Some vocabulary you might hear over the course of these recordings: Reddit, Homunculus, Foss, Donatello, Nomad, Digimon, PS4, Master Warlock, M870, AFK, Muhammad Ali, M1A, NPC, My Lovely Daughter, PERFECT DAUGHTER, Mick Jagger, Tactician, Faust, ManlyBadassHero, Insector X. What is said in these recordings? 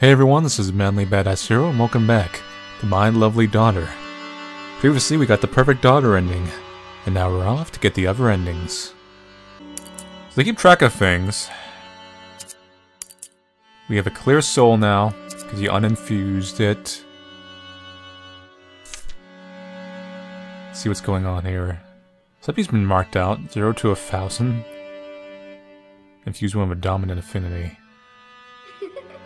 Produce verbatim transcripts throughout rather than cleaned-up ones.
Hey everyone, this is ManlyBadassHero and welcome back to My Lovely Daughter. Previously we got the perfect daughter ending, and now we're off to get the other endings. So they keep track of things. We have a clear soul now, because you uninfused it. Let's see what's going on here. Something's been marked out, zero to a thousand. Infuse one with a dominant affinity.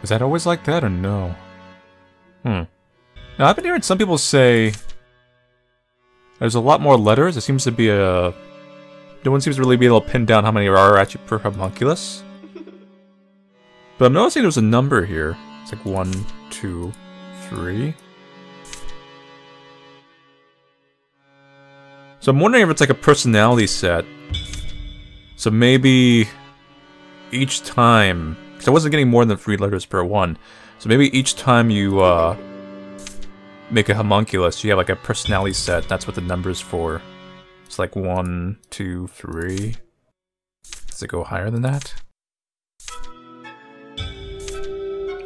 Is that always like that, or no? Hmm. Now, I've been hearing some people say there's a lot more letters. It seems to be a... No one seems to really be able to pin down how many are actually per homunculus. But I'm noticing there's a number here. It's like one, two, three. So I'm wondering if it's like a personality set. So maybe each time... I wasn't getting more than three letters per one. So maybe each time you uh, make a homunculus, you have like a personality set. That's what the number's for. It's like one, two, three. Does it go higher than that?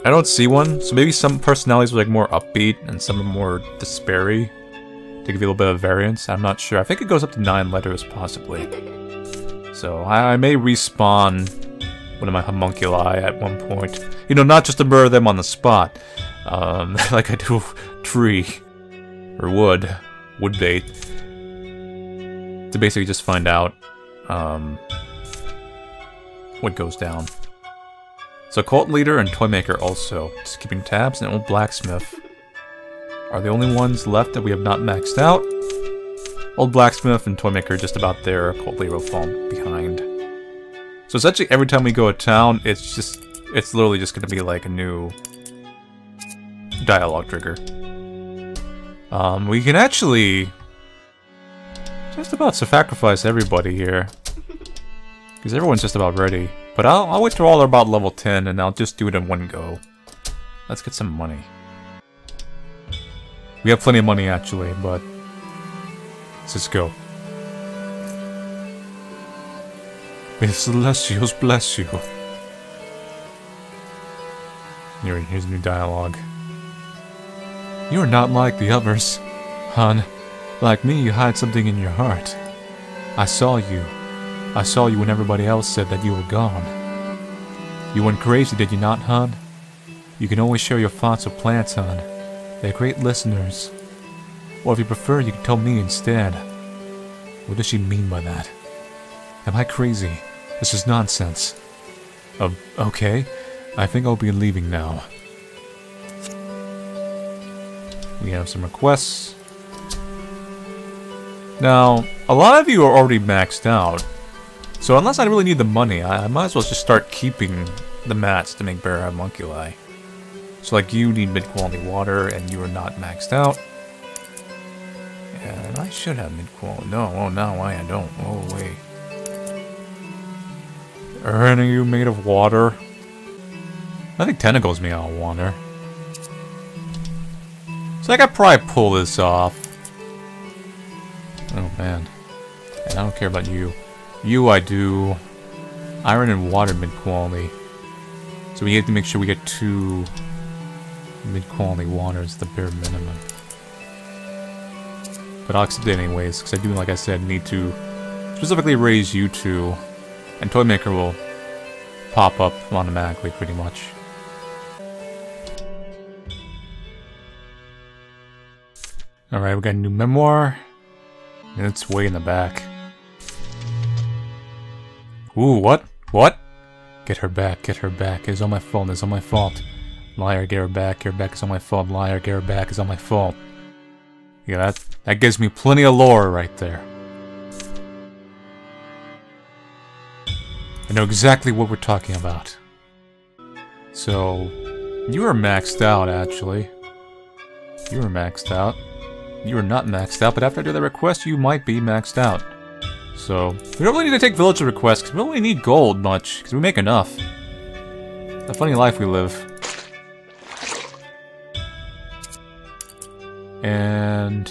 I don't see one. So maybe some personalities are like more upbeat and some are more despairy, to give you a little bit of variance. I'm not sure. I think it goes up to nine letters possibly. So I, I may respawn one of my homunculi at one point. You know, not just to murder them on the spot, um, like I do tree, or wood, wood bait, to basically just find out um, what goes down. So Cult Leader and Toymaker also, just keeping tabs, and Old Blacksmith are the only ones left that we have not maxed out. Old Blacksmith and Toymaker are just about there, Cult Leader will fall behind. So essentially every time we go to town, it's just, it's literally just going to be like a new dialogue trigger. Um, we can actually just about sacrifice everybody here, because everyone's just about ready. But I'll, I'll wait till all are about level ten and I'll just do it in one go. Let's get some money. We have plenty of money actually, but let's just go. May Celestials bless you. Here, here's new dialogue. You are not like the others, hon. Like me, you hide something in your heart. I saw you. I saw you when everybody else said that you were gone. You went crazy, did you not, hon? You can always share your thoughts with plants, hon. They're great listeners. Or if you prefer, you can tell me instead. What does she mean by that? Am I crazy? This is nonsense. Um, okay. I think I'll be leaving now. We have some requests. Now, a lot of you are already maxed out. So unless I really need the money, I, I might as well just start keeping the mats to make bear homunculi. So like you need mid-quality water and you are not maxed out. And I should have mid-quality. No, oh no, why I don't. Oh wait. Are any of you made of water? I think tentacles made out of water. So I could probably pull this off. Oh man. And I don't care about you. You I do. Iron and water mid-quality. So we have to make sure we get two mid-quality waters, the bare minimum. But I'll accept it anyways, because I do, like I said, need to specifically raise you two. And Toymaker will pop up automatically, pretty much. Alright, we got a new memoir. And it's way in the back. Ooh, what? What? Get her back, get her back. It is all my fault, it is all my fault. Liar, get her back, get her back is all my fault. Liar, get her back is all my fault. Yeah, that, that gives me plenty of lore right there. I know exactly what we're talking about. So, you are maxed out, actually. You are maxed out. You are not maxed out, but after I do that request, you might be maxed out. So, we don't really need to take villager requests, because we don't really need gold much, because we make enough. It's a funny life we live. And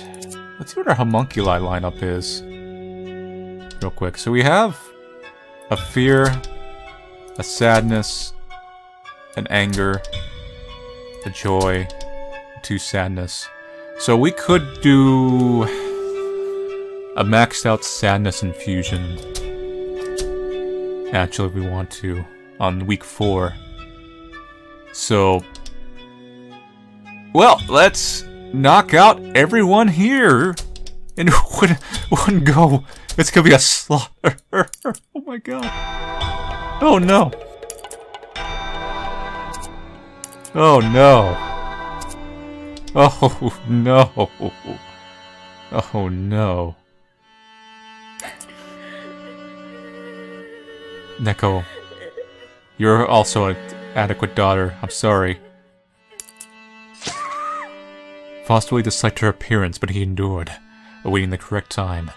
let's see what our homunculi lineup is. Real quick. So we have a fear, a sadness, an anger, the joy to sadness. So we could do a maxed out sadness infusion, actually, if we want to, on week four. So, well, let's knock out everyone here in one, one go. It's gonna be a slaughter. Oh my god. Oh no. Oh no. Oh no. Oh no. Neko, you're also an adequate daughter. I'm sorry. Faust really disliked her appearance, but he endured, awaiting the correct time.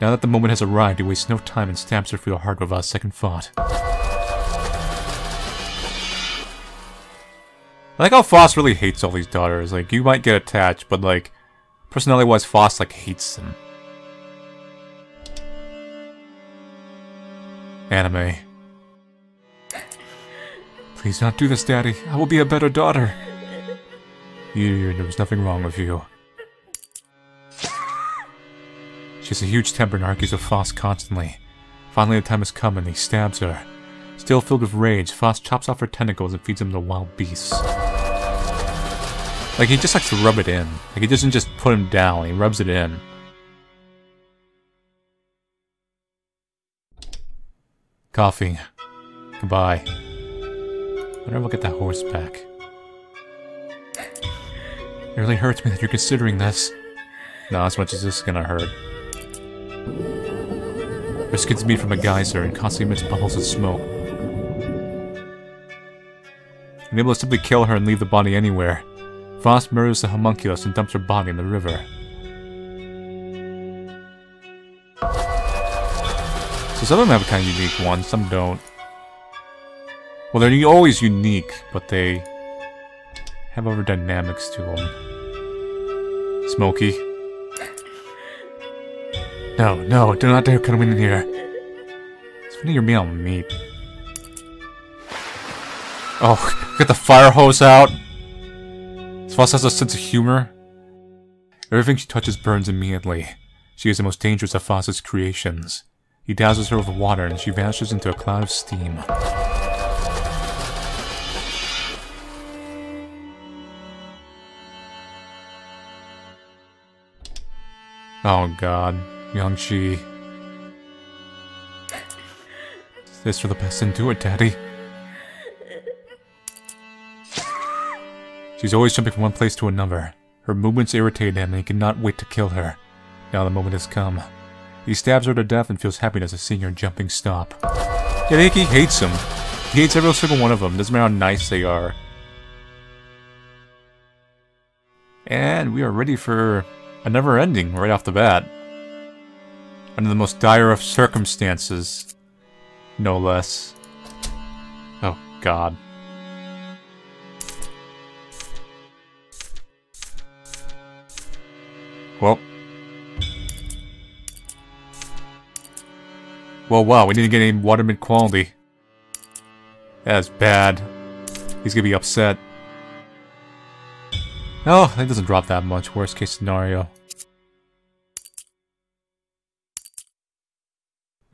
Now that the moment has arrived, he wastes no time and stabs her through the heart without a second thought. I like how Foss really hates all these daughters. Like, you might get attached, but like, personality-wise, Foss like hates them. Anime. Please not do this, Daddy. I will be a better daughter. You, there was nothing wrong with you. She has a huge temper and argues with Foss constantly. Finally, the time has come and he stabs her. Still filled with rage, Foss chops off her tentacles and feeds them to wild beasts. Like, he just likes to rub it in. Like, he doesn't just put him down, he rubs it in. Coughing. Goodbye. I wonder if I'll get that horse back. It really hurts me that you're considering this. Not as much as this is gonna hurt. Her skin's made from a geyser and constantly emits bubbles of smoke. Unable to simply kill her and leave the body anywhere, Foss murders the homunculus and dumps her body in the river. So some of them have a kind of unique one, some don't. Well, they're always unique, but they have other dynamics to them. Smokey. No, no, do not dare come in here. It's funny your meal meat. Oh, get the fire hose out. Foss has a sense of humor. Everything she touches burns immediately. She is the most dangerous of Foss's creations. He dazzles her with water and she vanishes into a cloud of steam. Oh god, Yang-Chi. Is this for the best and do it, Daddy? She's always jumping from one place to another. Her movements irritate him and he cannot wait to kill her. Now the moment has come. He stabs her to death and feels happiness at seeing her jumping stop. Yeah, he hates him. He hates every single one of them. Doesn't matter how nice they are. And we are ready for a never ending right off the bat. Under the most dire of circumstances. No less. Oh, God. Well. Well, wow, we didn't get any water mid-quality. That's bad. He's gonna be upset. Oh, that doesn't drop that much. Worst case scenario.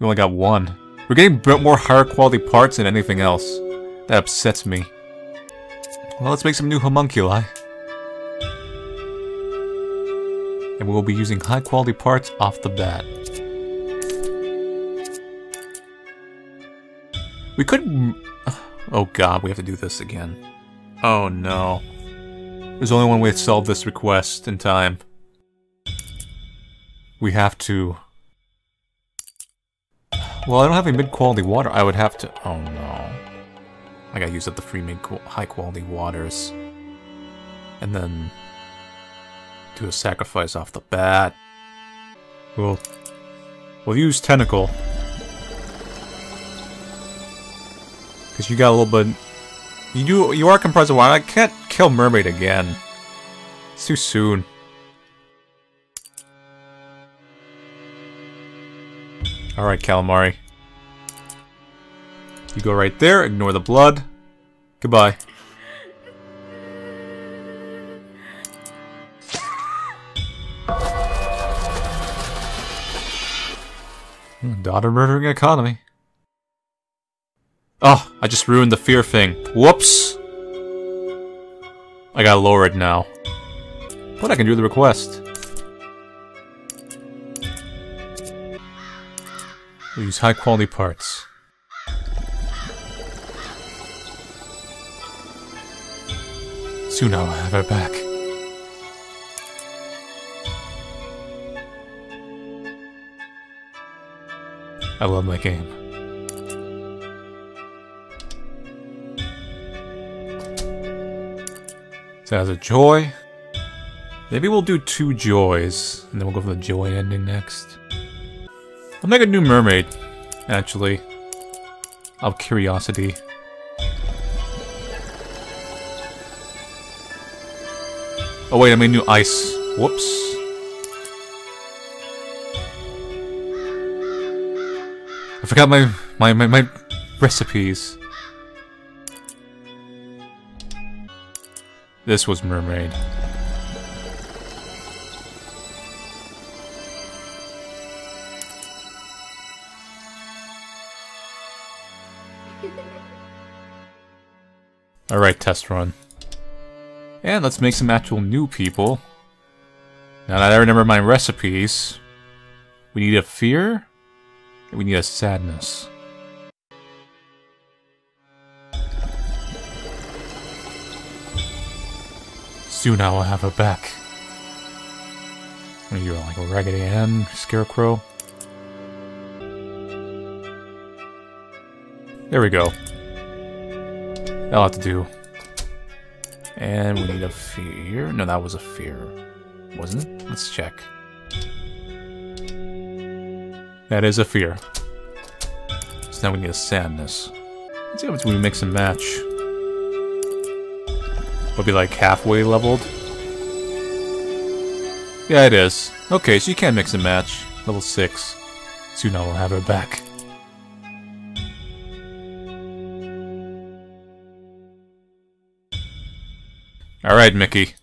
We only got one. We're getting more higher quality parts than anything else. That upsets me. Well, let's make some new homunculi. And we'll be using high quality parts off the bat. We could... Oh god, we have to do this again. Oh no. There's only one way to solve this request in time. We have to... Well, I don't have any mid-quality water. I would have to... Oh no. I gotta use up the free mid-high-quality waters. And then... do a sacrifice off the bat. We'll... We'll use Tentacle. Because you got a little bit... You do, you are comprised of water. I can't kill Mermaid again. It's too soon. Alright, Calamari. You go right there, ignore the blood. Goodbye. Daughter murdering economy. Oh, I just ruined the fear thing. Whoops! I gotta lower it now. But I can do the request. We use high quality parts. Soon I'll have her back. I love my game. So that's a joy. Maybe we'll do two joys, and then we'll go for the joy ending next. I'll make a new mermaid, actually, out of curiosity. Oh wait, I made new ice. Whoops. I forgot my, my, my, my recipes. This was mermaid. Alright, test run. And let's make some actual new people. Now that I remember my recipes, we need a fear, and we need a sadness. Soon I will have her back. What are you, like a Raggedy Ann scarecrow? There we go. That'll have to do. And we need a fear. No, that was a fear, wasn't it? Let's check. That is a fear. So now we need a sadness. Let's see how much we mix and match. We'll be like halfway leveled. Yeah, it is. Okay, so you can mix and match. Level six. Soon I will have her back. Alright, Mickey.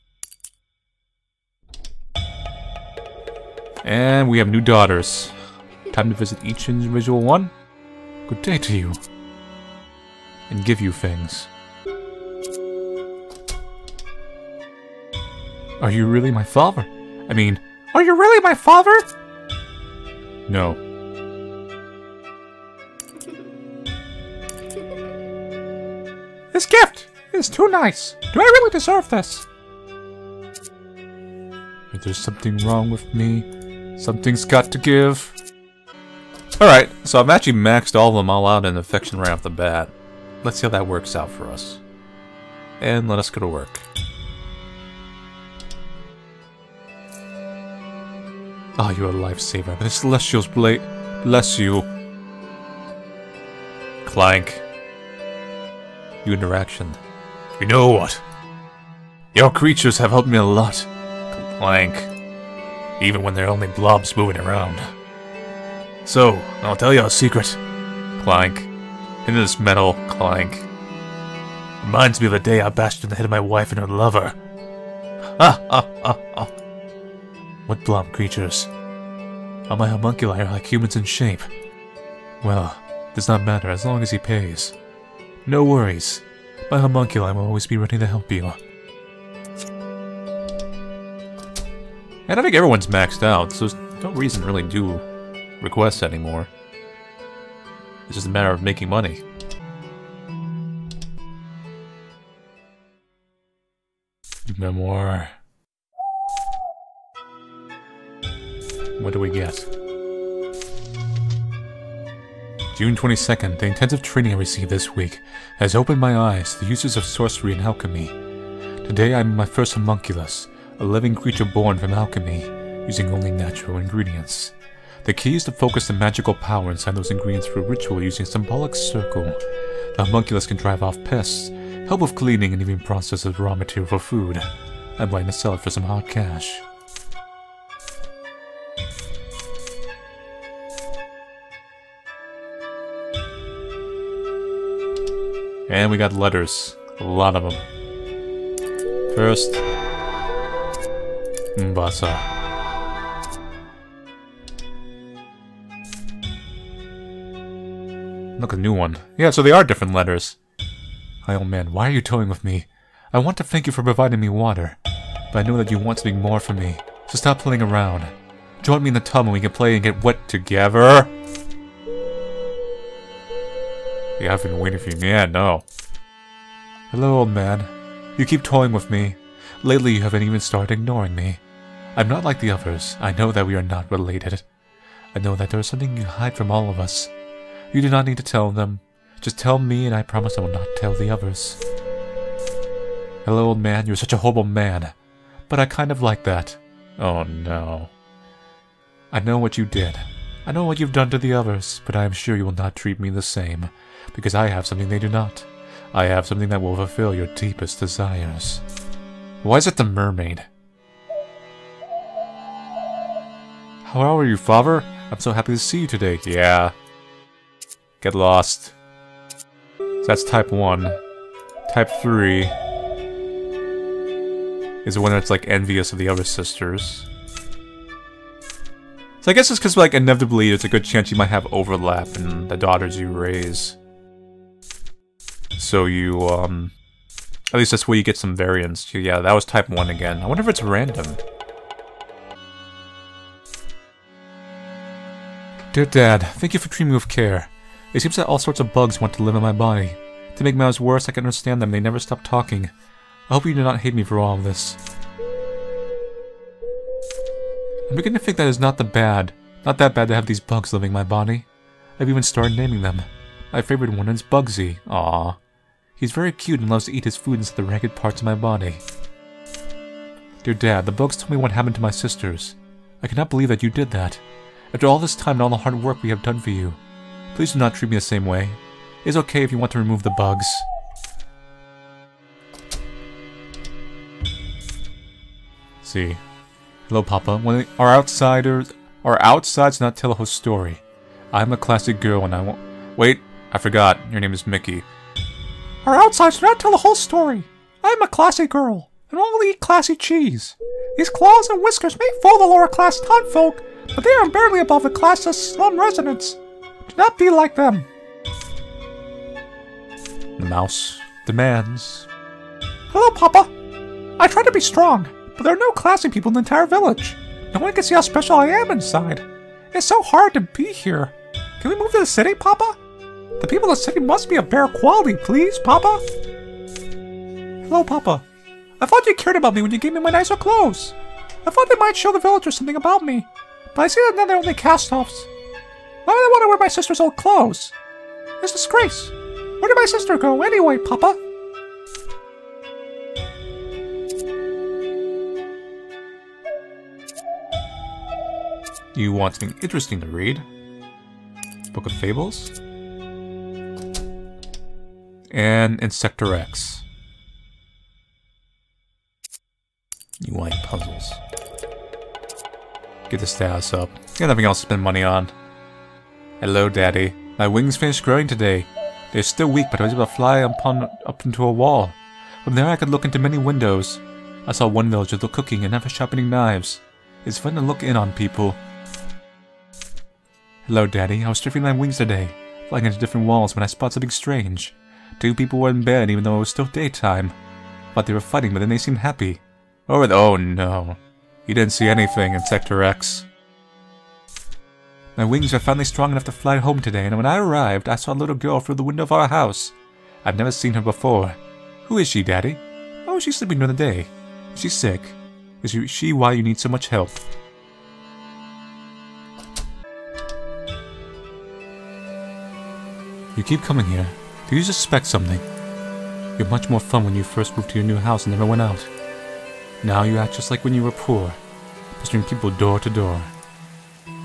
And we have new daughters. Time to visit each individual one. Good day to you. And give you things. Are you really my father? I mean, are you really my father? No. This gift! It's too nice. Do I really deserve this? If there's something wrong with me, something's got to give. Alright, so I've actually maxed all of them all out in affection right off the bat. Let's see how that works out for us. And let us go to work. Oh, you're a lifesaver. The Celestial's blade. Bless you. Clank. New interaction. You know what? Your creatures have helped me a lot, Clank. Even when they're only blobs moving around. So, I'll tell you a secret, Clank. In this metal, Clank. Reminds me of the day I bashed in the head of my wife and her lover. Ha ha ha ha. What blob creatures? All my homunculi are like humans in shape. Well, does not matter as long as he pays. No worries. My homunculi will always be ready to help you. And I think everyone's maxed out, so there's no reason to really do requests anymore. It's just a matter of making money. Memoir. What do we get? June twenty-second, the intensive training I received this week has opened my eyes to the uses of sorcery and alchemy. Today I'm my first homunculus, a living creature born from alchemy, using only natural ingredients. The key is to focus the magical power inside those ingredients through ritual using a symbolic circle. The homunculus can drive off pests, help with cleaning and even process as raw material for food. I'm willing to sell it for some hard cash. And we got letters. A lot of them. First, Mbasa. Look, a new one. Yeah, so they are different letters. My old man, why are you toying with me? I want to thank you for providing me water, but I know that you want something more from me, so stop playing around. Join me in the tub and we can play and get wet together. Yeah, I've been waiting for you. Yeah, no. Hello, old man. You keep toying with me. Lately, you haven't even started ignoring me. I'm not like the others. I know that we are not related. I know that there is something you hide from all of us. You do not need to tell them. Just tell me, and I promise I will not tell the others. Hello, old man. You're such a horrible man. But I kind of like that. Oh, no. I know what you did. I know what you've done to the others, but I am sure you will not treat me the same, because I have something they do not. I have something that will fulfill your deepest desires. Why is it the mermaid? How are you, father? I'm so happy to see you today. Yeah. Get lost. So that's type one. Type three is the one that's like envious of the other sisters. So I guess it's because, like, inevitably there's a good chance you might have overlap in the daughters you raise. So you, um... at least that's where you get some variance. Yeah, that was type one again. I wonder if it's random. Dear Dad, thank you for treating me with care. It seems that all sorts of bugs want to live in my body. To make matters worse, I can understand them. They never stop talking. I hope you do not hate me for all of this. I'm beginning to think that it's not the bad, not that bad to have these bugs living in my body. I've even started naming them. My favorite one is Bugsy. Aww. He's very cute and loves to eat his food inside the ragged parts of my body. Dear Dad, the bugs told me what happened to my sisters. I cannot believe that you did that. After all this time and all the hard work we have done for you, please do not treat me the same way. It's okay if you want to remove the bugs. Let's see. Hello, Papa. When our outsiders, our outsides not tell a whole story. I'm a classic girl, and I won't. Wait, I forgot. Your name is Mickey. Our outsides do not tell the whole story. I'm a classy girl, and only eat classy cheese. These claws and whiskers may fool the lower class townfolk, but they are barely above the class of slum residents. Do not be like them. The mouse demands. Hello, Papa. I try to be strong. But there are no classy people in the entire village. No one can see how special I am inside. It's so hard to be here. Can we move to the city, Papa? The people of the city must be of better quality, please, Papa. Hello, Papa. I thought you cared about me when you gave me my nicer clothes. I thought they might show the villagers something about me. But I see that now they're only cast-offs. Why would I want to wear my sister's old clothes? It's a disgrace. Where did my sister go anyway, Papa? You want something interesting to read? Book of Fables? And Insector X. You like puzzles. Get the status up. Got nothing else to spend money on. Hello, Daddy. My wings finished growing today. They're still weak, but I was able to fly upon, up into a wall. From there I could look into many windows. I saw one villager cooking and ever sharpening knives. It's fun to look in on people. Hello, Daddy. I was stripping my wings today, flying into different walls when I spotted something strange. Two people were in bed even though it was still daytime. But they were fighting, but then they seemed happy. Oh, oh no. You didn't see anything in Sector X. My wings are finally strong enough to fly home today, and when I arrived, I saw a little girl through the window of our house. I've never seen her before. Who is she, Daddy? Oh, she's sleeping during the day. She's sick. Is she why you need so much help? You keep coming here. Do you suspect something? You're much more fun when you first moved to your new house and never went out. Now you act just like when you were poor, pestering people door to door.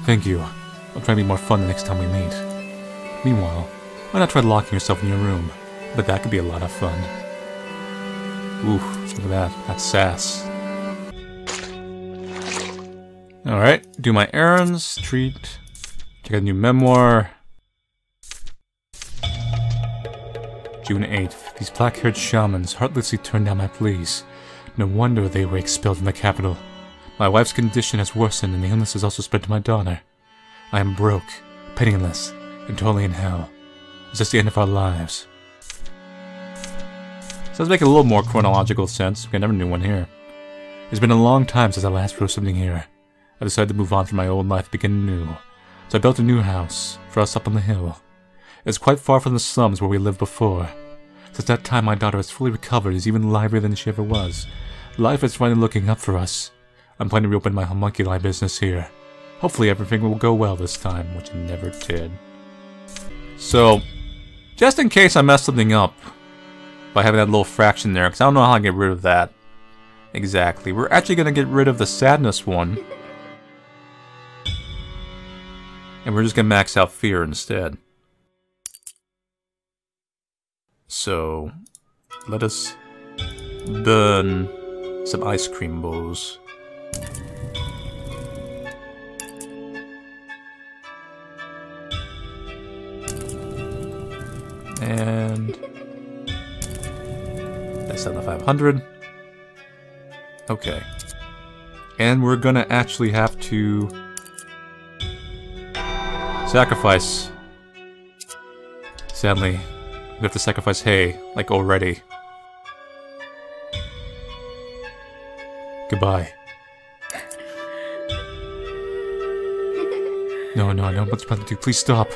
Thank you. I'll try to be more fun the next time we meet. Meanwhile, why not try locking yourself in your room? But that could be a lot of fun. Oof, look at that. That's sass. Alright, do my errands, treat, check out a new memoir. June eighth. These black-haired shamans heartlessly turned down my pleas. No wonder they were expelled from the capital. My wife's condition has worsened and the illness has also spread to my daughter. I am broke, penniless, and totally in hell. Is this the end of our lives? So let's make it a little more chronological sense. We got another new one here. It's been a long time since I last wrote something here. I decided to move on from my old life, begin new. So I built a new house for us up on the hill. It's quite far from the slums where we lived before. Since that time, my daughter has fully recovered, is even livelier than she ever was. Life is finally looking up for us. I'm planning to reopen my homunculi business here. Hopefully everything will go well this time, which it never did. So, just in case I messed something up by having that little fraction there, because I don't know how I get rid of that exactly. We're actually going to get rid of the sadness one. And we're just going to max out fear instead. So, let us burn some ice cream bowls. And that's on the five hundred. Okay. And we're going to actually have to sacrifice. Sadly, we have to sacrifice hay, like already. Goodbye. No, no, I don't know what's about to do. Please stop.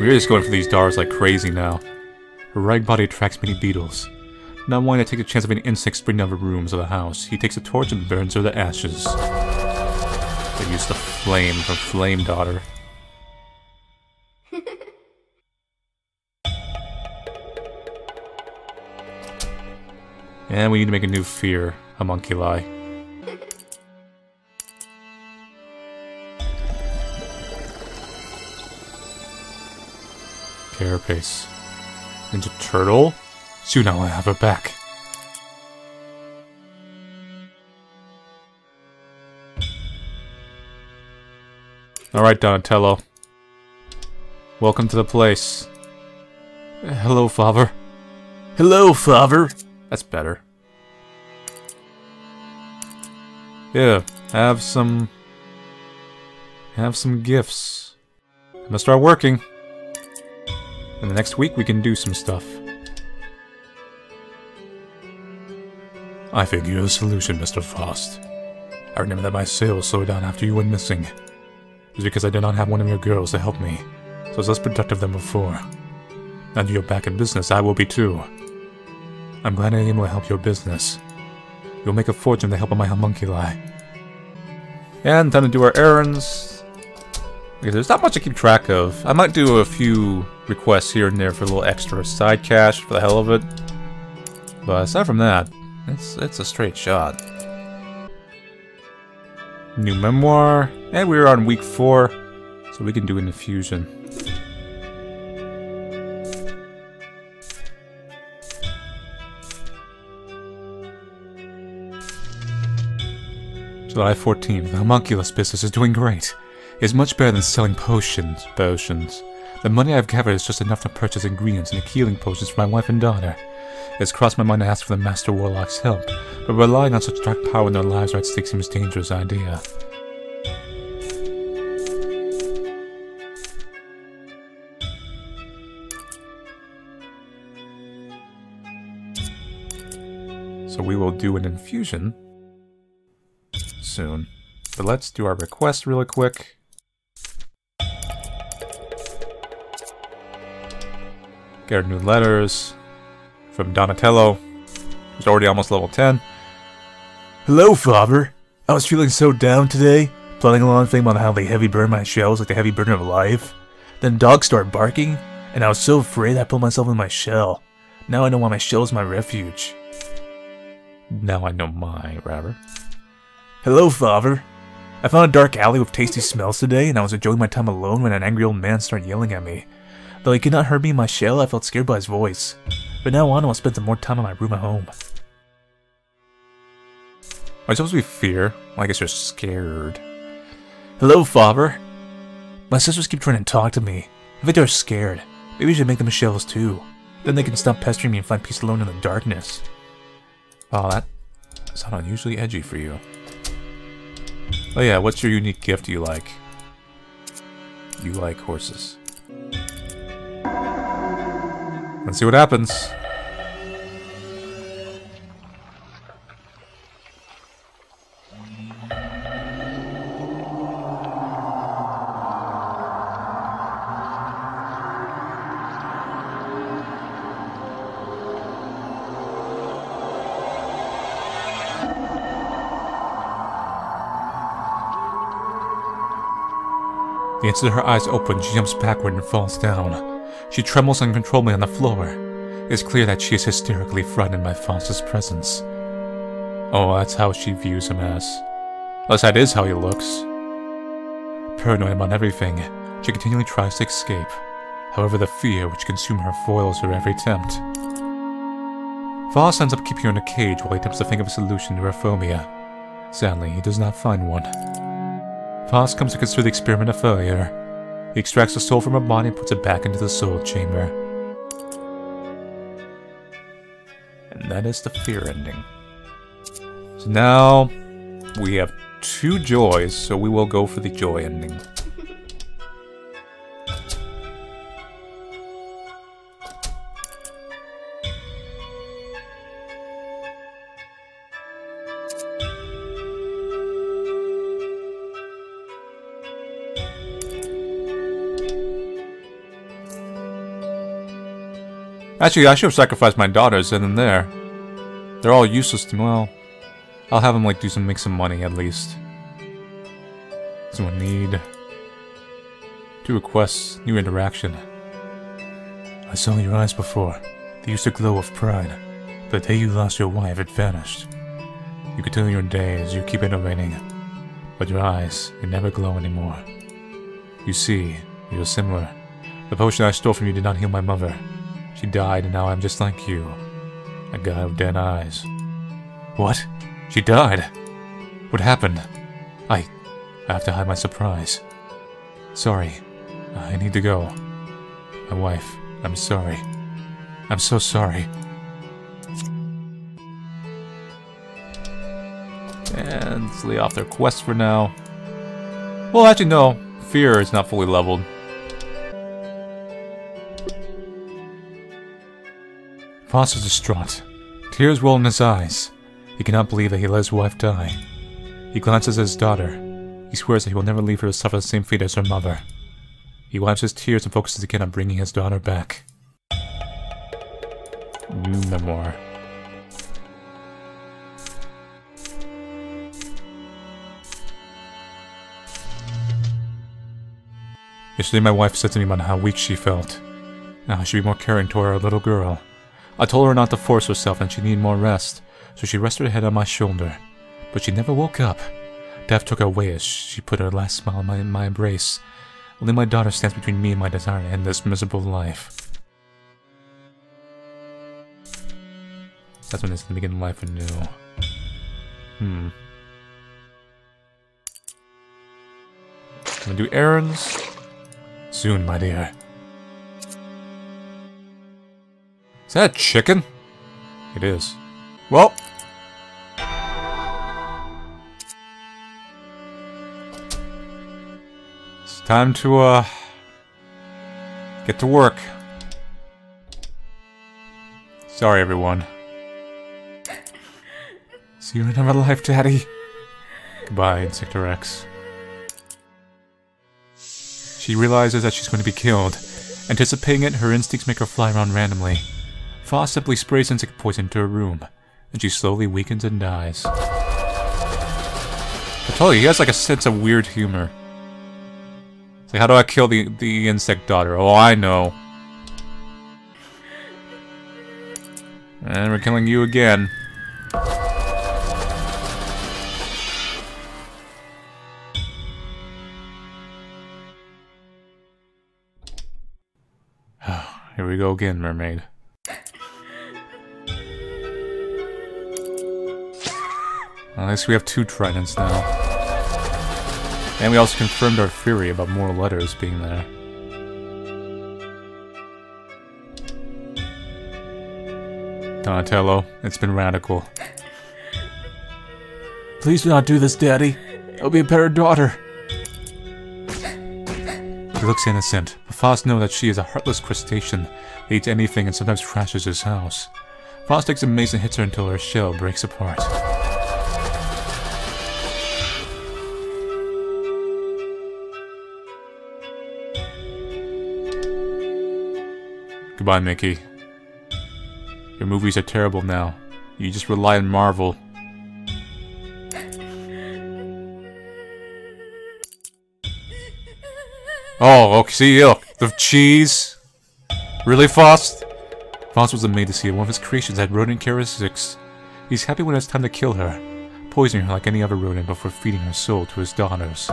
We're just going for these dars like crazy now. Her ragged body attracts many beetles. Not wanting to take the chance of an insect springing out of the rooms of the house, he takes a torch and burns her to ashes. They use the flame, her flame daughter. And we need to make a new fear, homunculi. Carapace. Ninja Turtle? Soon I will have her back. Alright, Donatello. Welcome to the place. Hello, father. Hello, father! That's better. Yeah, have some... Have some gifts. I'm gonna start working. And the next week we can do some stuff. I think you're the solution, Mister Faust. I remember that my sales slowed down after you went missing. It was because I did not have one of your girls to help me, so I was less productive than before. Now that you're back in business, I will be too. I'm glad I am able to help your business. You'll make a fortune to help my homunculi. And time to do our errands. Because there's not much to keep track of. I might do a few requests here and there for a little extra side cash for the hell of it. But aside from that, it's, it's a straight shot. New memoir. And we're on week four, so we can do an infusion. July fourteenth, the homunculus business is doing great. It is much better than selling potions. Potions. The money I've gathered is just enough to purchase ingredients and healing potions for my wife and daughter. It's crossed my mind to ask for the Master Warlock's help, but relying on such dark power in their lives are at stake seems a dangerous idea. So we will do an infusion soon. But let's do our request really quick. Get our new letters from Donatello, who's already almost level ten. Hello, father. I was feeling so down today, plodding along thinking about how they heavy burn my shells like the heavy burner of life. Then dogs started barking, and I was so afraid I put myself in my shell. Now I know why my shell is my refuge. Now I know my, rather. Hello, father. I found a dark alley with tasty smells today, and I was enjoying my time alone when an angry old man started yelling at me. Though he could not hurt me in my shell, I felt scared by his voice. But now on, I will spend some more time in my room at home. Are you supposed to be fear? Well, I guess you're scared. Hello, father. My sisters keep trying to talk to me. I think they're scared. Maybe you should make them shells too. Then they can stop pestering me and find peace alone in the darkness. Wow, that sounded unusually edgy for you. Oh yeah, what's your unique gift you like? You like horses. Let's see what happens. The instant her eyes open, she jumps backward and falls down. She trembles uncontrollably on the floor. It's clear that she is hysterically frightened by Faust's presence. Oh, that's how she views him as. Unless that is how he looks. Paranoid about everything, she continually tries to escape. However, the fear which consumes her foils her every attempt. Faust ends up keeping her in a cage while he attempts to think of a solution to her phobia. Sadly, he does not find one. Faust comes to consider the experiment a failure. He extracts the soul from her body and puts it back into the soul chamber. And that is the fear ending. So now, we have two joys, so we will go for the joy ending. Actually, I should have sacrificed my daughters then and there. They're all useless to me. Well, I'll have them like do some make some money at least. So I need two requests, new interaction. I saw your eyes before. They used to glow with pride. The day you lost your wife, it vanished. You continue your days, you keep innovating, but your eyes, they never glow anymore. You see, you're similar. The potion I stole from you did not heal my mother. She died, and now I'm just like you. A guy with dead eyes. What? She died? What happened? I... I have to hide my surprise. Sorry. I need to go. My wife. I'm sorry. I'm so sorry. And let's lay off their quest for now. Well, actually, no. Fear is not fully leveled. Foss is distraught. Tears roll in his eyes. He cannot believe that he let his wife die. He glances at his daughter. He swears that he will never leave her to suffer the same fate as her mother. He wipes his tears and focuses again on bringing his daughter back. New memoir. Yesterday my wife said to me about how weak she felt. Now I should be more caring toward our little girl. I told her not to force herself and she needed more rest, so she rested her head on my shoulder. But she never woke up. Death took her away as she put her last smile in my, my embrace. Only my daughter stands between me and my desire to end this miserable life. That's when it's the beginning of life anew. Hmm. I'm gonna do errands. Soon, my dear. Is that a chicken? It is. Well. It's time to, uh... get to work. Sorry, everyone. See you in another life, Daddy. Goodbye, Insector X. She realizes that she's going to be killed. Anticipating it, her instincts make her fly around randomly. Foss simply sprays insect poison into her room, and she slowly weakens and dies. I told you, he has like a sense of weird humor. It's like, how do I kill the, the insect daughter? Oh, I know. And we're killing you again. Here we go again, mermaid. At least we have two tridents now. And we also confirmed our theory about more letters being there. Donatello, it's been radical. Please do not do this, Daddy. I'll be a better daughter. He looks innocent, but Faust knows that she is a heartless crustacean that eats anything and sometimes trashes his house. Faust takes a mace and hits her until her shell breaks apart. Goodbye, Mickey. Your movies are terrible now. You just rely on Marvel. Oh, okay, see, look, the cheese. Really, Faust? Faust was amazed to see one of his creations had rodent characteristics. He's happy when it's time to kill her, poisoning her like any other rodent before feeding her soul to his daughters.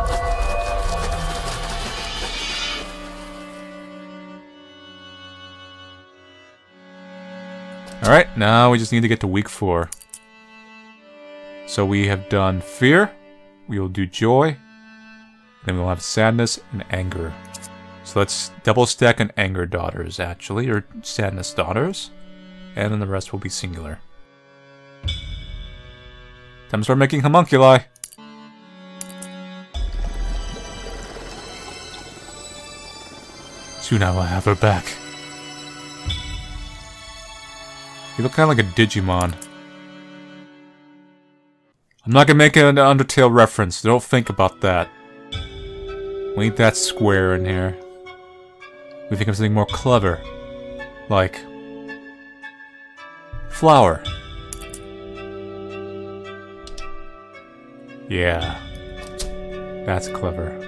Alright, now we just need to get to week four. So we have done fear, we will do joy, then we'll have sadness and anger. So let's double stack on anger daughters, actually, or sadness daughters. And then the rest will be singular. Time to start making homunculi. Soon I will have her back. You look kind of like a Digimon. I'm not gonna make an Undertale reference, don't think about that. We need that square in here. We think of something more clever. Like... flower. Yeah. That's clever.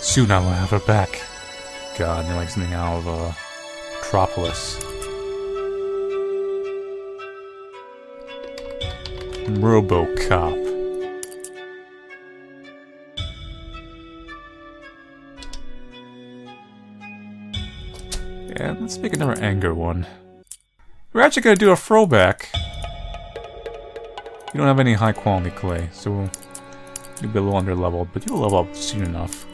Soon I will have her back. God, they're like something out of, uh... Metropolis. RoboCop. And let's make another anger one. We're actually gonna do a throwback. We don't have any high quality clay, so we'll, we'll be a little under leveled, but you'll level up soon enough.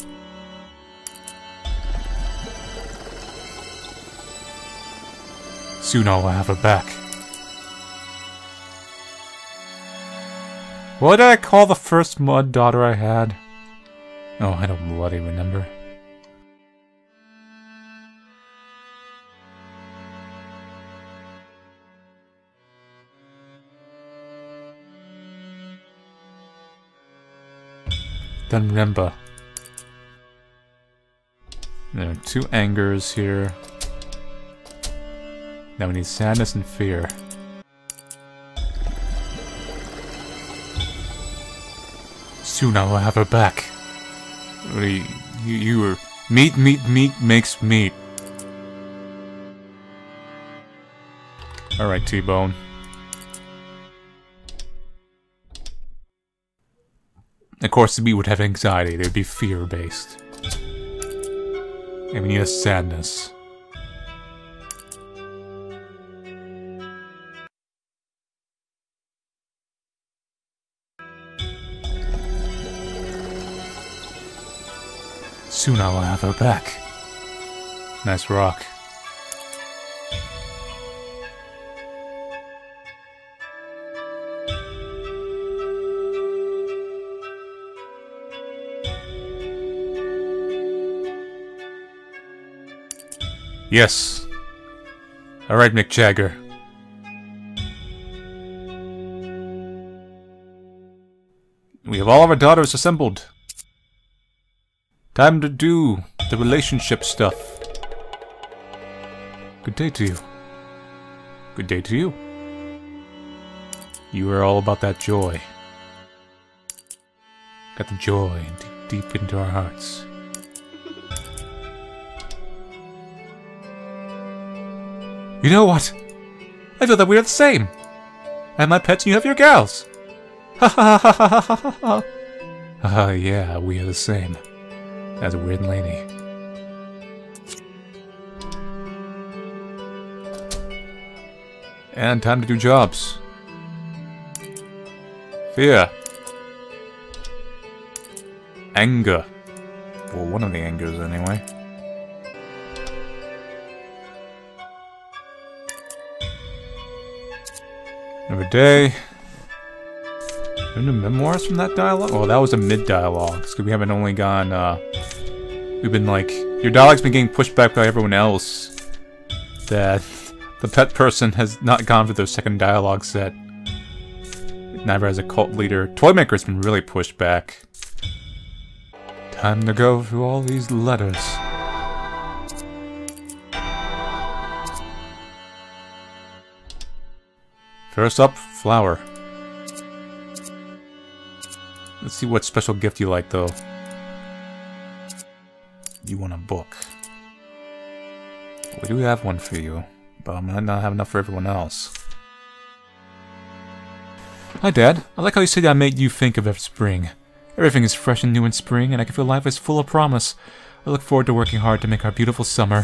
Soon I'll have her back. What did I call the first mud daughter I had? Oh, I don't bloody remember. Don't remember. There are two angers here. Now we need sadness and fear. Soon I will have her back. You, you, you were meat, meat, meat makes meat. All right, T-Bone. Of course, the meat would have anxiety. They would be fear-based, and we need a sadness. Soon I will have her back. Nice rock. Yes. All right, Mick Jagger. We have all of our daughters assembled. Time to do the relationship stuff. Good day to you. Good day to you. You are all about that joy. Got the joy deep into our hearts. You know what? I feel that we are the same. I have my pets and you have your gals. Ha ha ha ha ha ha ha ha. Ah, yeah, we are the same. As a weird lady. And time to do jobs. Fear. Anger. Well, one of the angers, anyway. Another day. Any memoirs from that dialogue? Oh, that was a mid-dialogue. Because we haven't only gone, uh... We've been like... Your dialogue's been getting pushed back by everyone else. That the pet person has not gone for their second dialogue set. Neither has a cult leader. Toymaker's been really pushed back. Time to go through all these letters. First up, flower. Let's see what special gift you like, though. You want a book. We do have one for you, but I might not have enough for everyone else. Hi, Dad. I like how you said I made you think of spring. Everything is fresh and new in spring, and I can feel life is full of promise. I look forward to working hard to make our beautiful summer.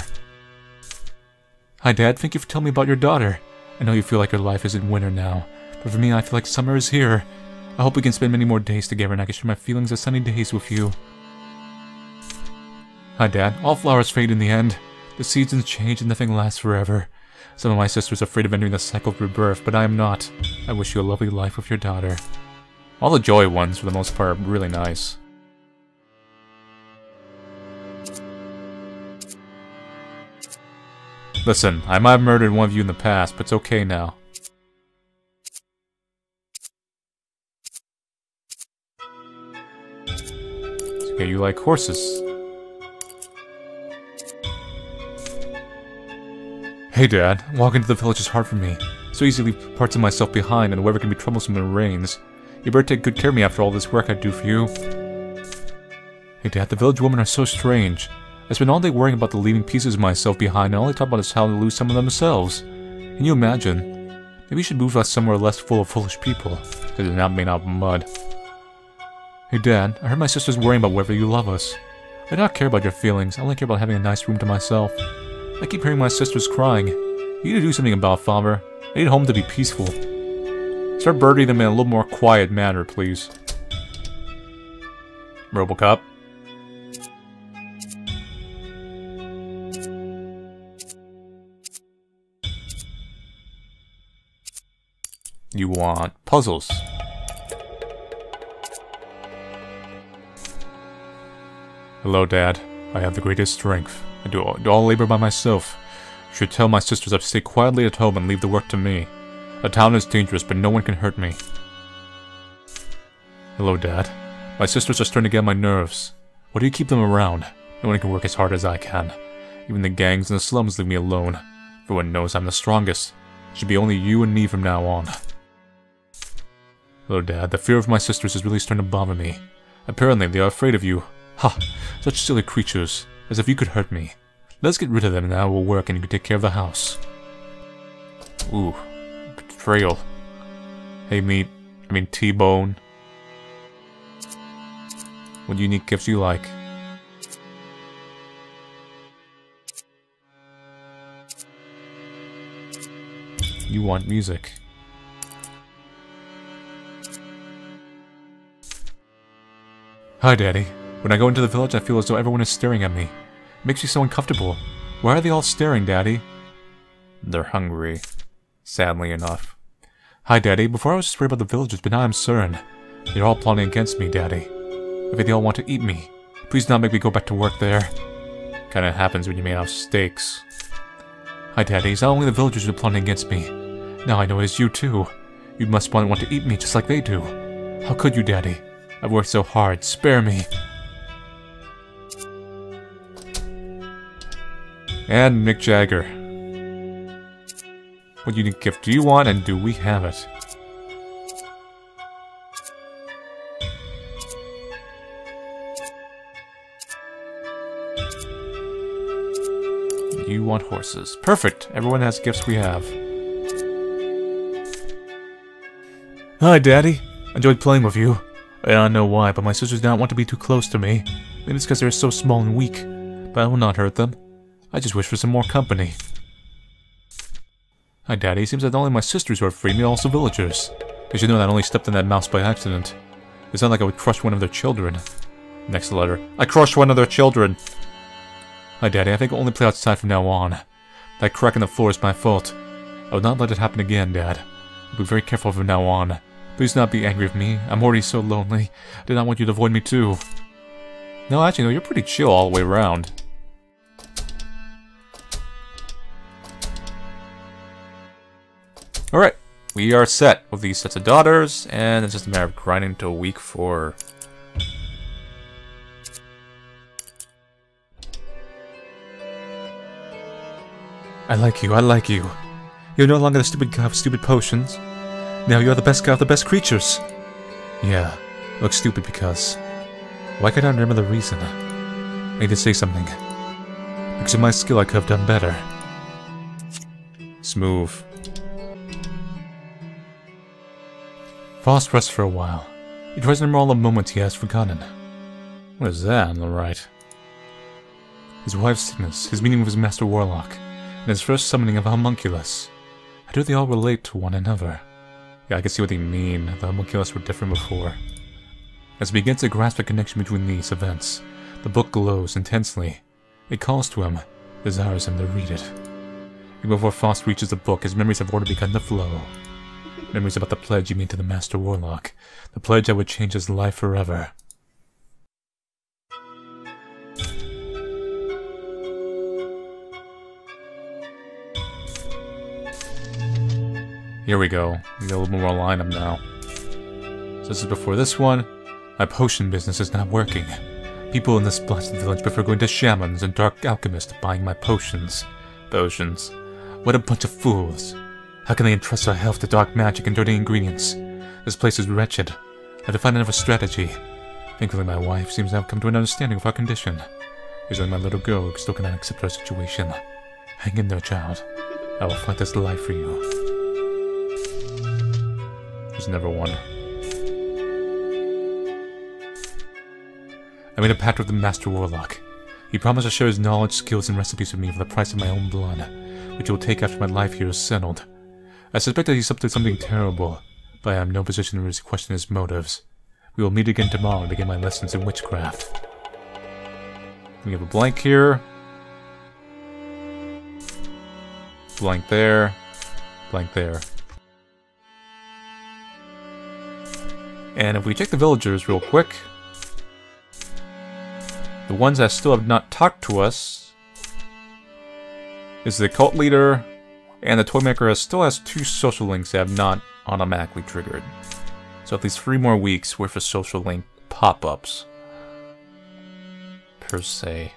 Hi, Dad. Thank you for telling me about your daughter. I know you feel like your life is in winter now, but for me, I feel like summer is here. I hope we can spend many more days together and I can share my feelings of sunny days with you. Hi, Dad. All flowers fade in the end. The seasons change and nothing lasts forever. Some of my sisters are afraid of entering the cycle of rebirth, but I am not. I wish you a lovely life with your daughter. All the joy ones, for the most part, are really nice. Listen, I might have murdered one of you in the past, but it's okay now. It's okay, you like horses. Hey, Dad. Walking into the village is hard for me. So easy to leave parts of myself behind, and the weather can be troublesome when it rains. You better take good care of me after all this work I do for you. Hey, Dad. The village women are so strange. I spend all day worrying about the leaving pieces of myself behind, and all they talk about is how to lose some of themselves. Can you imagine? Maybe you should move us somewhere less full of foolish people, because they're not made out of mud. Hey, Dad, I heard my sister's worrying about whether you love us. I do not care about your feelings, I only care about having a nice room to myself. I keep hearing my sisters crying. You need to do something about it, Father. I need home to be peaceful. Start burdening them in a little more quiet manner, please. Robocop. You want puzzles. Hello, Dad. I have the greatest strength. I do all, do all labor by myself. You should tell my sisters I stay quietly at home and leave the work to me. The town is dangerous, but no one can hurt me. Hello, Dad. My sisters are starting to get on my nerves. Why do you keep them around? No one can work as hard as I can. Even the gangs and the slums leave me alone. Everyone knows I'm the strongest. It should be only you and me from now on. Hello, Dad. The fear of my sisters is really starting to bother me. Apparently, they are afraid of you. Ha! Such silly creatures. As if you could hurt me. Let's get rid of them and I will work and you can take care of the house. Ooh. Betrayal. Hey, meat. I mean, T-bone. What unique gifts you like? You want music. Hi, Daddy. When I go into the village, I feel as though everyone is staring at me. It makes me so uncomfortable. Why are they all staring, Daddy? They're hungry. Sadly enough. Hi, Daddy. Before I was just worried about the villagers, but now I'm certain. They're all plotting against me, Daddy. I think they all want to eat me. Please do not make me go back to work there. Kinda happens when you're made out of steaks. Hi, Daddy. It's not only the villagers who are plotting against me. Now I know it is you, too. You must want to eat me just like they do. How could you, Daddy? I've worked so hard. Spare me. And Mick Jagger. What unique gift do you want, and do we have it? You want horses. Perfect! Everyone has gifts we have. Hi, Daddy. Enjoyed playing with you. I don't know why, but my sisters do not want to be too close to me. Maybe it's because they're so small and weak. But I will not hurt them. I just wish for some more company. Hi, Daddy. Seems that not only my sisters are free, but also villagers. They should know that I only stepped on that mouse by accident. It's not like I would crush one of their children. Next letter. I crushed one of their children! Hi, Daddy. I think I'll only play outside from now on. That crack in the floor is my fault. I will not let it happen again, Dad. I'll be very careful from now on. Please not be angry with me. I'm already so lonely. I did not want you to avoid me too. No, actually, no, you're pretty chill all the way around. Alright, we are set with these sets of daughters, and it's just a matter of grinding until week four. I like you, I like you. You're no longer the stupid guy with stupid potions. Now you're the best guy with the best creatures. Yeah, looks stupid because... Why can't I remember the reason? I need to say something. Because of my skill I could have done better. Smooth. Foss rests for a while. He tries to remember all the moments he has forgotten. What is that on the right? His wife's sickness, his meeting with his Master Warlock, and his first summoning of a homunculus. How do they all relate to one another? Yeah, I can see what they mean. The homunculus were different before. As he begins to grasp the connection between these events, the book glows intensely. It calls to him, desires him to read it. Even before Faust reaches the book, his memories have already begun to flow. Memories about the pledge he made to the Master Warlock, the pledge that would change his life forever. Here we go. We got a little more lined up now. So this is before this one. My potion business is not working. People in this blasted village prefer going to shamans and dark alchemists to buying my potions. Potions. What a bunch of fools. How can they entrust their health to dark magic and dirty ingredients? This place is wretched. I have to find another strategy. Thankfully my wife seems to have come to an understanding of our condition. There's only my little girl who still cannot accept our situation. Hang in there, child. I will fight this life for you. There's never one. I made a pact with the Master Warlock. He promised to share his knowledge, skills, and recipes with me for the price of my own blood, which he will take after my life here is settled. I suspect that he's up to something terrible, but I am in no position to question his motives. We will meet again tomorrow and begin my lessons in witchcraft. We have a blank here. Blank there. Blank there. And if we check the villagers real quick, the ones that still have not talked to us is the cult leader, and the toy maker has still has two social links that have not automatically triggered. So at least three more weeks worth of social link pop-ups, per se.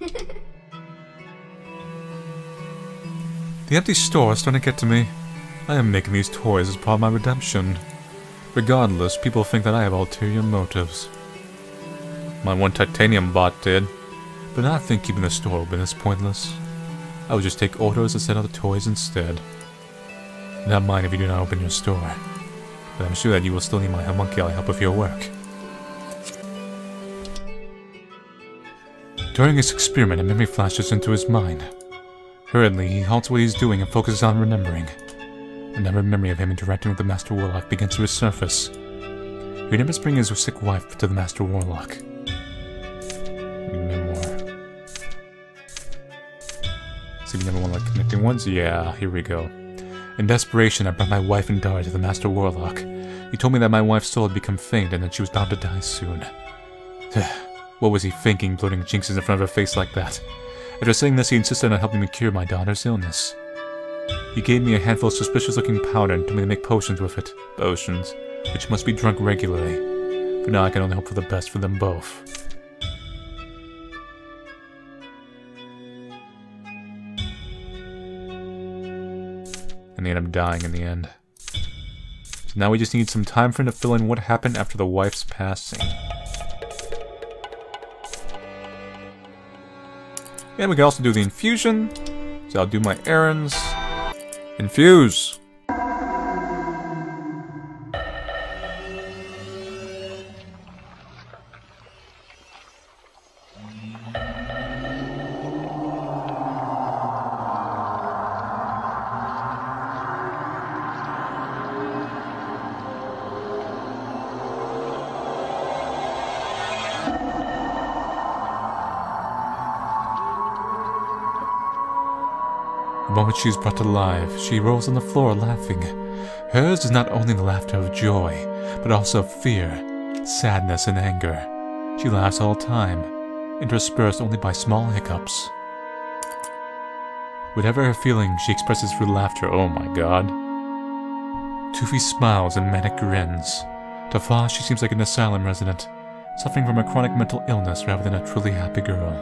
The empty store is starting to get to me. I am making these toys as part of my redemption. Regardless, people think that I have ulterior motives. My one titanium bot did, but I think keeping the store open is pointless. I would just take orders and send out the toys instead. Not mine if you do not open your store, but I'm sure that you will still need my homunculi help with your work. During his experiment, a memory flashes into his mind. Hurriedly, he halts what he is doing and focuses on remembering. Another memory of him interacting with the Master Warlock begins to resurface. He remembers bringing his sick wife to the Master Warlock. Memoir. See if we never want like connecting ones? Yeah, here we go. In desperation, I brought my wife and daughter to the Master Warlock. He told me that my wife's soul had become faint and that she was bound to die soon. What was he thinking, bloating jinxes in front of her face like that? After saying this, he insisted on helping me cure my daughter's illness. He gave me a handful of suspicious-looking powder and told me to make potions with it. Potions, which must be drunk regularly. For now, I can only hope for the best for them both. And they end up dying in the end. So now we just need some time for him to fill in what happened after the wife's passing. And we can also do the infusion. So I'll do my errands. Infuse! The moment she is brought to life, she rolls on the floor laughing. Hers is not only the laughter of joy, but also of fear, sadness, and anger. She laughs all the time, interspersed only by small hiccups. Whatever her feelings, she expresses through laughter, oh my god. Toofy smiles and manic grins. To Foss, she seems like an asylum resident, suffering from a chronic mental illness rather than a truly happy girl.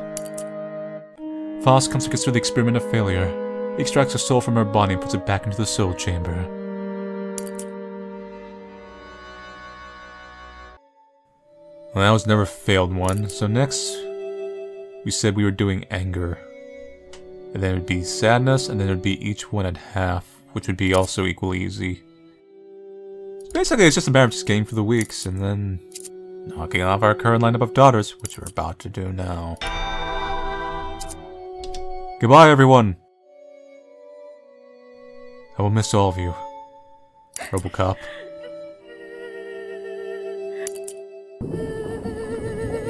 Foss comes to consider the experiment of failure. He extracts her soul from her body and puts it back into the soul chamber. Well, that was never failed one, so next we said we were doing anger. And then it would be sadness, and then it would be each one at half, which would be also equally easy. Basically, it's just a matter of just getting through the weeks, and then knocking off our current lineup of daughters, which we're about to do now. Goodbye, everyone! I will miss all of you, Robocop.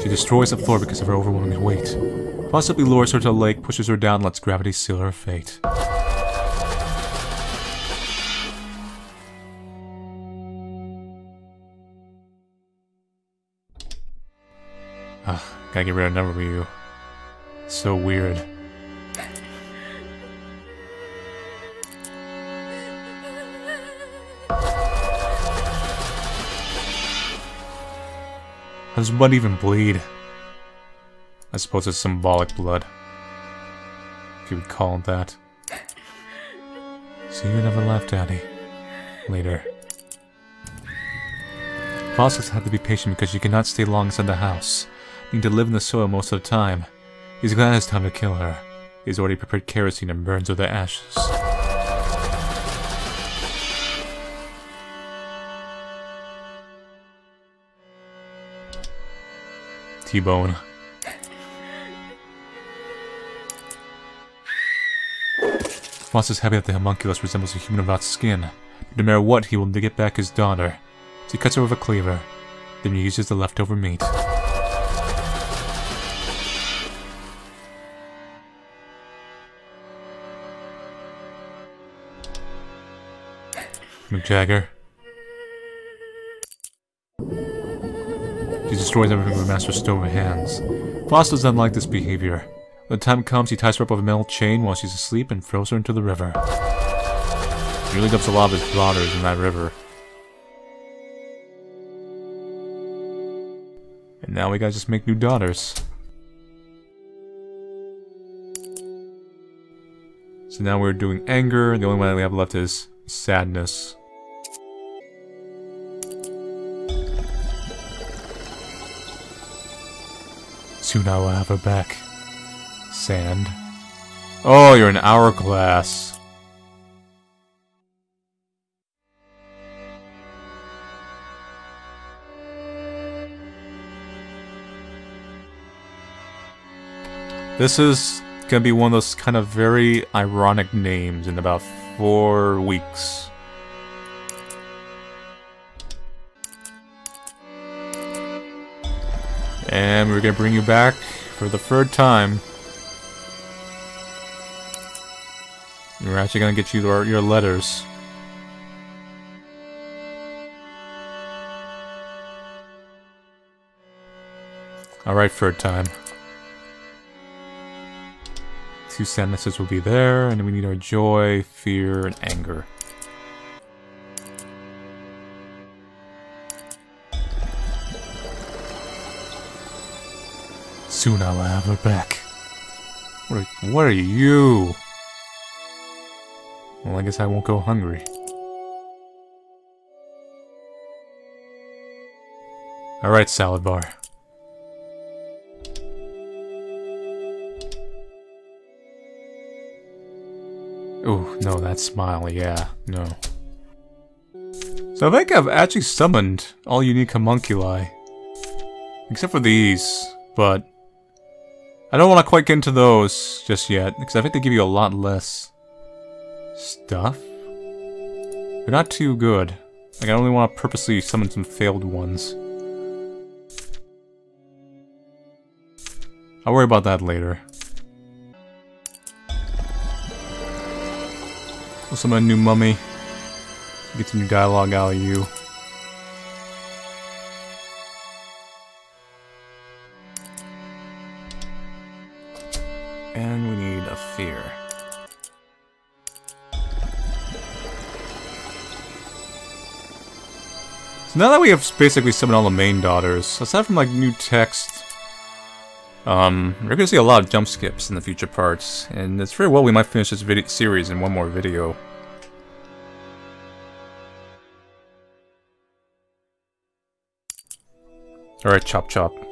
She destroys the floor because of her overwhelming weight. Possibly lures her to a lake, pushes her down, and lets gravity seal her fate. Ugh, gotta get rid of a number of you. It's so weird. How does blood even bleed? I suppose it's symbolic blood, if you would call it that. So you never left, Daddy. Later. Foss had to be patient because she cannot stay long inside the house, needing to live in the soil most of the time. He's glad it's time to kill her. He's already prepared kerosene and burns her the ashes. T-Bone. Foss is happy that the homunculus resembles a human without skin, but no matter what, he will get back his daughter. So he cuts her with a cleaver, then he uses the leftover meat. Mick Jagger. She destroys everything with Master Stone with her hands. Foss does not like this behavior. When the time comes, he ties her up with a metal chain while she's asleep and throws her into the river. He really dumps a lot of his daughters in that river. And now we gotta just make new daughters. So now we're doing anger, the only one that we have left is sadness. Soon I will have her back. Sand. Oh, you're an hourglass. This is gonna be one of those kind of very ironic names in about four weeks. And we're gonna bring you back for the third time. We're actually gonna get you your, your letters. Alright, third time. Two sadnesses will be there, and then we need our joy, fear, and anger. Soon I'll have her back. What are, what are you? Well, I guess I won't go hungry. Alright, salad bar. Ooh, no, that smile, yeah, no. So I think I've actually summoned all unique homunculi. Except for these, but I don't want to quite get into those just yet, because I think they give you a lot less stuff. They're not too good. Like, I only want to purposely summon some failed ones. I'll worry about that later. We'll summon a new mummy. Get some new dialogue out of you. And we need a fear. So now that we have basically summoned all the main daughters, aside from like new text, um, we're gonna see a lot of jump skips in the future parts, and it's very well we might finish this video series in one more video. All right, chop chop.